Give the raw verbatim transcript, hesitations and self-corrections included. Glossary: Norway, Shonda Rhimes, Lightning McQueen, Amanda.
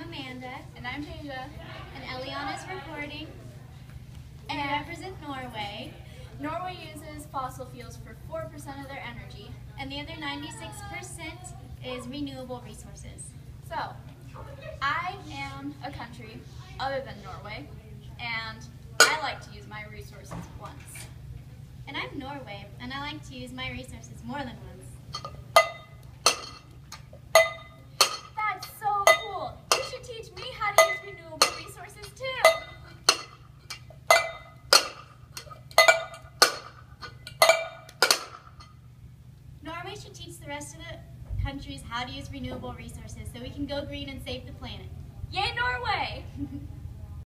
I'm Amanda. And I'm Deja. And Eliana's recording. And we represent Norway. Norway uses fossil fuels for four percent of their energy, and the other ninety-six percent is renewable resources. So, I am a country other than Norway, and I like to use my resources once. And I'm Norway, and I like to use my resources more than once. Norway should teach the rest of the countries how to use renewable resources so we can go green and save the planet. Yay, Norway!